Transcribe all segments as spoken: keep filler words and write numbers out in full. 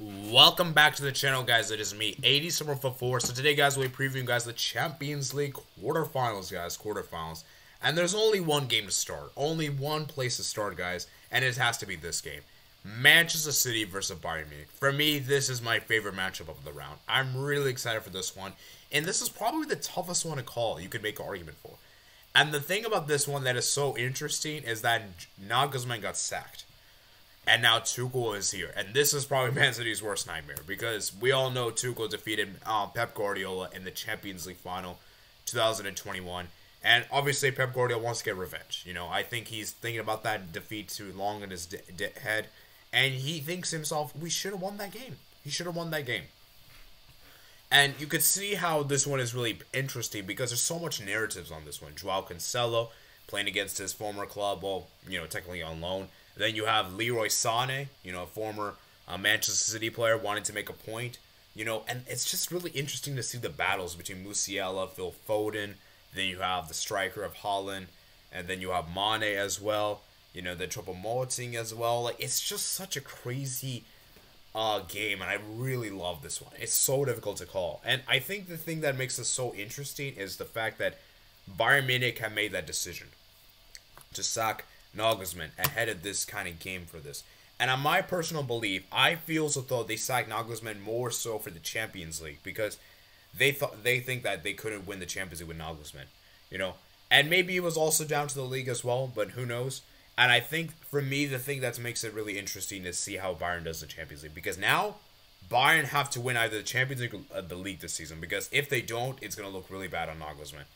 Welcome back to the channel, guys. It is me, A D seven four four. So today, guys, we're previewing, guys, the Champions League quarterfinals, guys, quarterfinals. And there's only one game to start, only one place to start, guys, and it has to be this game. Manchester City versus Bayern Munich. For me, this is my favorite matchup of the round. I'm really excited for this one, and this is probably the toughest one to call you could make an argument for. And the thing about this one that is so interesting is that Nagelsmann got sacked, and now Tuchel is here. And this is probably Man City's worst nightmare, because we all know Tuchel defeated uh, Pep Guardiola in the Champions League final two thousand twenty-one. And obviously, Pep Guardiola wants to get revenge. You know, I think he's thinking about that defeat too long in his d d head. And he thinks to himself, we should have won that game. He should have won that game. And you could see how this one is really interesting, because there's so much narratives on this one. Joao Cancelo playing against his former club, well, you know, technically on loan. Then you have Leroy Sané, you know, a former uh, Manchester City player wanting to make a point. You know, and it's just really interesting to see the battles between Musiela, Phil Foden. Then you have the striker of Haaland, and then you have Mane as well. You know, the triple molting as well. Like, it's just such a crazy uh, game, and I really love this one. It's so difficult to call. And I think the thing that makes this so interesting is the fact that Bayern Munich have made that decision to sack Nagelsmann ahead of this kind of game for this. And on my personal belief, I feel as though they sacked Nagelsmann more so for the Champions League, because They thought they think that they couldn't win the Champions League with Nagelsmann, you know, and maybe it was also down to the league as well, but who knows? And I think for me, the thing that makes it really interesting is see how Bayern does the Champions League, because now Bayern have to win either the Champions League or the league this season, because if they don't, it's gonna look really bad on Nagelsmann.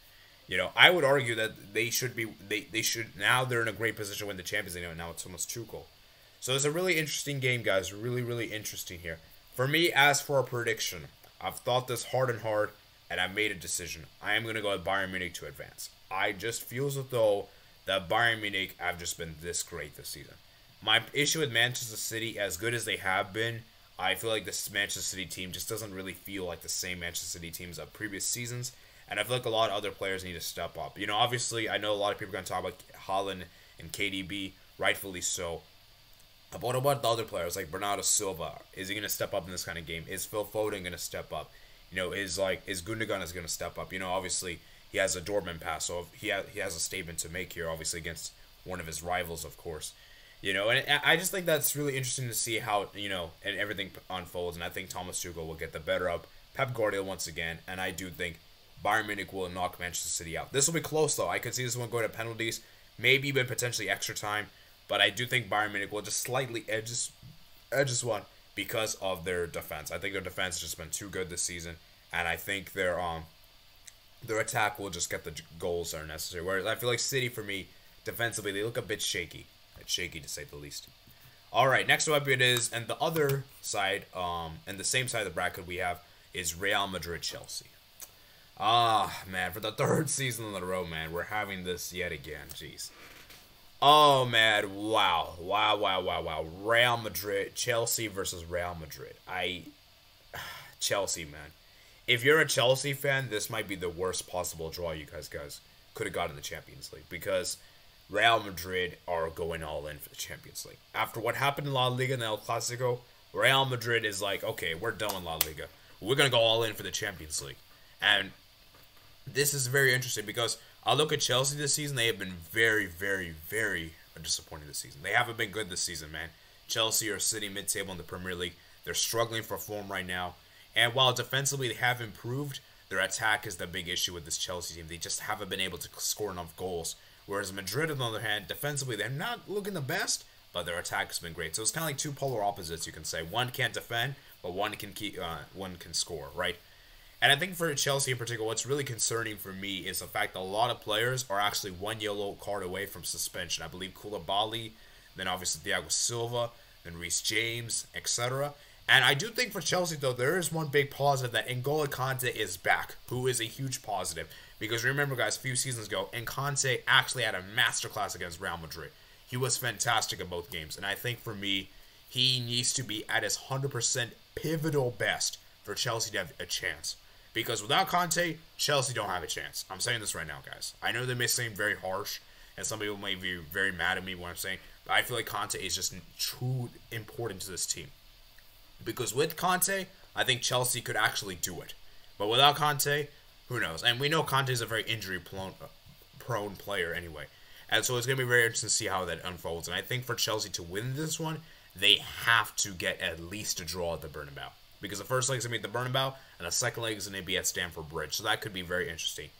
You know, I would argue that they should be they they should now they're in a great position to win the Champions League, and now it's almost Tuchel. So it's a really interesting game, guys. Really, really interesting here. For me, as for a prediction, I've thought this hard and hard, and I've made a decision. I am going to go with Bayern Munich to advance. I just feel as though that Bayern Munich have just been this great this season. My issue with Manchester City, as good as they have been, I feel like this Manchester City team just doesn't really feel like the same Manchester City teams of previous seasons, and I feel like a lot of other players need to step up. You know, obviously, I know a lot of people are going to talk about Haaland and K D B, rightfully so. But what about the other players like Bernardo Silva? Is he going to step up in this kind of game? Is Phil Foden going to step up? You know, is like is Gundogan is going to step up? You know, obviously he has a Dortmund pass, so he has he has a statement to make here, obviously against one of his rivals, of course. You know, and I just think that's really interesting to see how you know and everything unfolds. And I think Thomas Tuchel will get the better of Pep Guardiola once again, and I do think Bayern Munich will knock Manchester City out. This will be close though. I could see this one going to penalties, maybe even potentially extra time. But I do think Bayern Munich will just slightly edge this, edge this one because of their defense. I think their defense has just been too good this season, and I think their um their attack will just get the goals that are necessary. Whereas I feel like City, for me, defensively, they look a bit shaky. It's shaky to say the least. All right, next up it is, and the other side, um, and the same side of the bracket we have is Real Madrid Chelsea. Ah, man, for the third season in a row, man, we're having this yet again. Jeez. Oh, man, wow, wow, wow, wow, wow, Real Madrid, Chelsea versus Real Madrid, I, Chelsea, man, if you're a Chelsea fan, this might be the worst possible draw you guys, guys, could have gotten in the Champions League, because Real Madrid are going all in for the Champions League. After what happened in La Liga and El Clasico, Real Madrid is like, okay, we're done with La Liga, we're going to go all in for the Champions League, and this is very interesting, because I look at Chelsea this season. They have been very, very, very disappointing this season. They haven't been good this season, man. Chelsea are sitting mid-table in the Premier League. They're struggling for form right now. And while defensively they have improved, their attack is the big issue with this Chelsea team. They just haven't been able to score enough goals. Whereas Madrid, on the other hand, defensively they're not looking the best, but their attack has been great. So it's kind of like two polar opposites, you can say. One can't defend, but one can keep, uh, one can score, right? And I think for Chelsea in particular, what's really concerning for me is the fact that a lot of players are actually one yellow card away from suspension. I believe Koulibaly, then obviously Thiago Silva, then Reece James, et cetera. And I do think for Chelsea, though, there is one big positive that N'Golo Kante is back, who is a huge positive. Because remember, guys, a few seasons ago, Kante actually had a masterclass against Real Madrid. He was fantastic in both games. And I think for me, he needs to be at his one hundred percent pivotal best for Chelsea to have a chance. Because without Kante, Chelsea don't have a chance. I'm saying this right now, guys. I know they may seem very harsh, and some people may be very mad at me when I'm saying, but I feel like Kante is just too important to this team. because with Kante, I think Chelsea could actually do it. But without Kante, who knows? And we know Kante is a very injury-prone player anyway. And so it's going to be very interesting to see how that unfolds. And I think for Chelsea to win this one, they have to get at least a draw at the Bernabeu. Because the first leg is going to be at the Bernabeu, and the second leg is going to be at Stamford Bridge. So that could be very interesting.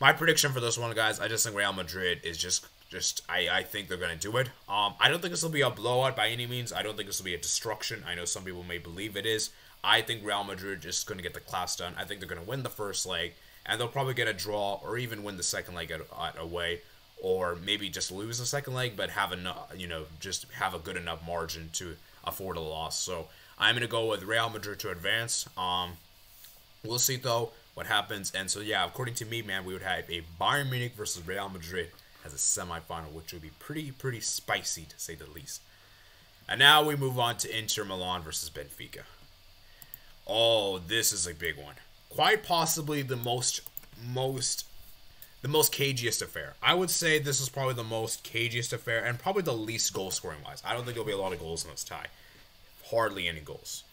My prediction for this one, guys, I just think Real Madrid is just... Just, I, I think they're going to do it. Um, I don't think this will be a blowout by any means. I don't think this will be a destruction. I know some people may believe it is. I think Real Madrid is going to get the class done. I think they're going to win the first leg, and they'll probably get a draw or even win the second leg at, at away, or maybe just lose the second leg, but have enough, you know, just have a good enough margin to afford a loss. So I'm going to go with Real Madrid to advance. Um, we'll see though what happens. And so yeah, according to me, man, we would have a Bayern Munich versus Real Madrid as a semi-final, which would be pretty, pretty spicy to say the least. And now we move on to Inter Milan versus Benfica. Oh, this is a big one. Quite possibly the most, most, the most cagiest affair. I would say this is probably the most cagiest affair and probably the least goal-scoring wise. I don't think there'll be a lot of goals in this tie. Hardly any goals.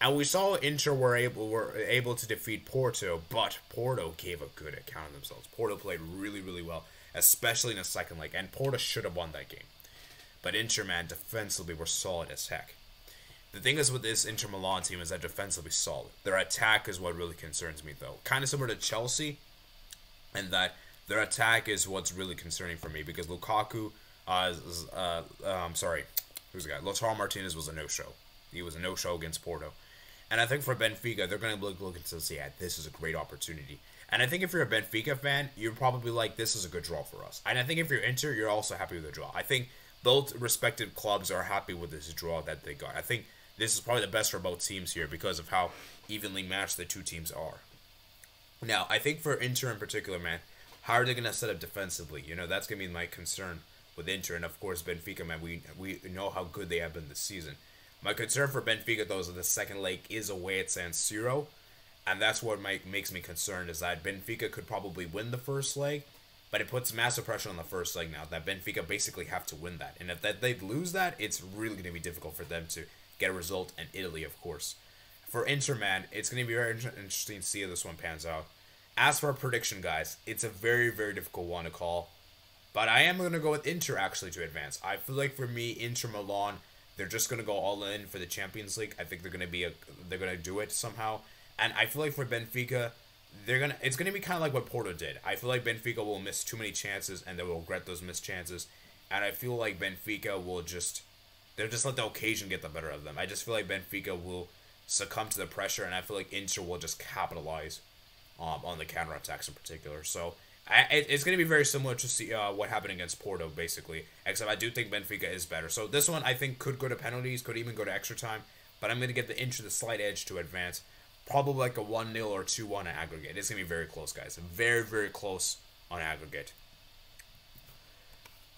And we saw Inter were able were able to defeat Porto, but Porto gave a good account of themselves. Porto played really, really well, especially in the second leg, and Porto should have won that game. But Inter, man, defensively were solid as heck. The thing is with this Inter Milan team is that defensively solid. Their attack is what really concerns me, though. Kind of similar to Chelsea, and that their attack is what's really concerning for me, because Lukaku, uh, is, uh, um, sorry, who's the guy? Lautaro Martinez was a no-show. He was a no-show against Porto. And I think for Benfica, they're going to look, look and say, yeah, this is a great opportunity. And I think if you're a Benfica fan, you're probably like, this is a good draw for us. And I think if you're Inter, you're also happy with the draw. I think both respective clubs are happy with this draw that they got. I think this is probably the best for both teams here because of how evenly matched the two teams are. Now, I think for Inter in particular, man, how are they going to set up defensively? You know, that's going to be my concern with Inter. And, of course, Benfica, man, we, we know how good they have been this season. My concern for Benfica, though, is that the second leg is away at San Siro. And that's what my, makes me concerned, is that Benfica could probably win the first leg, but it puts massive pressure on the first leg now, that Benfica basically have to win that. And if that, they lose that, it's really going to be difficult for them to get a result in Italy, of course. For Inter, man, it's going to be very inter interesting to see how this one pans out. As for our prediction, guys, it's a very, very difficult one to call. But I am going to go with Inter, actually, to advance. I feel like, for me, Inter Milan, they're just going to go all in for the Champions League. I think they're going to be a, they're going to do it somehow. And I feel like for Benfica, they're gonna it's gonna be kind of like what Porto did. I feel like Benfica will miss too many chances, and they will regret those missed chances. And I feel like Benfica will just they'll just let the occasion get the better of them. I just feel like Benfica will succumb to the pressure, and I feel like Inter will just capitalize um, on the counterattacks in particular. So I, it, it's gonna be very similar to see uh, what happened against Porto, basically. Except I do think Benfica is better. So this one I think could go to penalties, could even go to extra time. But I'm gonna get the Inter the slight edge to advance. Probably like a one nil or two one aggregate. It's going to be very close, guys. Very, very close on aggregate.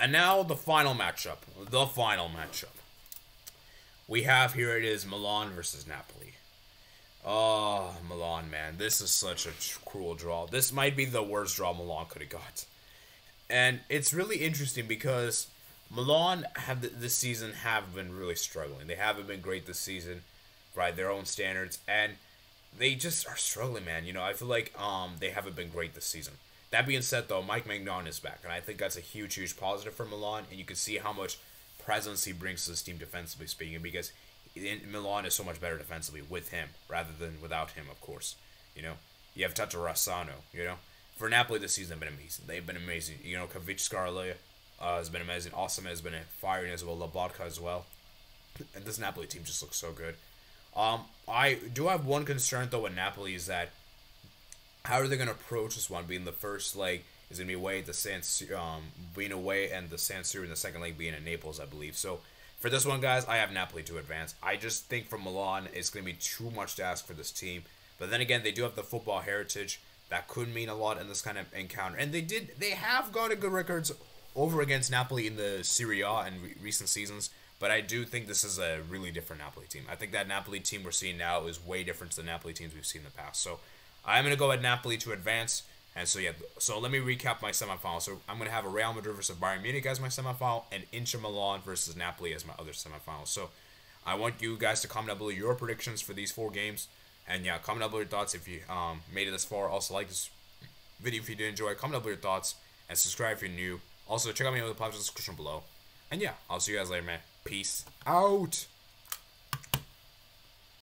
And now the final matchup. The final matchup. We have here, it is Milan versus Napoli. Oh, Milan, man. This is such a cruel draw. This might be the worst draw Milan could have got. And it's really interesting because Milan have th this season have been really struggling. They haven't been great this season by their own standards. And they just are struggling, man. You know, I feel like um they haven't been great this season. That being said, though, Mike Maignan is back, and I think that's a huge, huge positive for Milan, and you can see how much presence he brings to this team defensively speaking, because Milan is so much better defensively with him rather than without him, of course. You know, you have Tato Rassano, you know. For Napoli this season, they've been amazing. They've been amazing. You know, Kavich uh has been amazing. Awesome has been firing as well. Labotka as well. And this Napoli team just looks so good. Um, I do have one concern, though, with Napoli is that how are they going to approach this one, being the first leg is going to be away at the San Siro, um, being away and the San Siro, and the second leg being in Naples, I believe. So, for this one, guys, I have Napoli to advance. I just think for Milan, it's going to be too much to ask for this team. But then again, they do have the football heritage. That could mean a lot in this kind of encounter. And they did, they have gotten good records over against Napoli in the Serie A in re recent seasons. But I do think this is a really different Napoli team. I think that Napoli team we're seeing now is way different to the Napoli teams we've seen in the past. So I'm going to go at Napoli to advance. And so, yeah, so let me recap my semifinal. So I'm going to have a Real Madrid versus Bayern Munich as my semifinal and Inter Milan versus Napoli as my other semifinal. So I want you guys to comment down below your predictions for these four games. And yeah, comment down below your thoughts if you um, made it this far. Also, like this video if you did enjoy. Comment down below your thoughts. And subscribe if you're new. Also, check out my other podcasts in the description below. And yeah, I'll see you guys later, man. Peace out.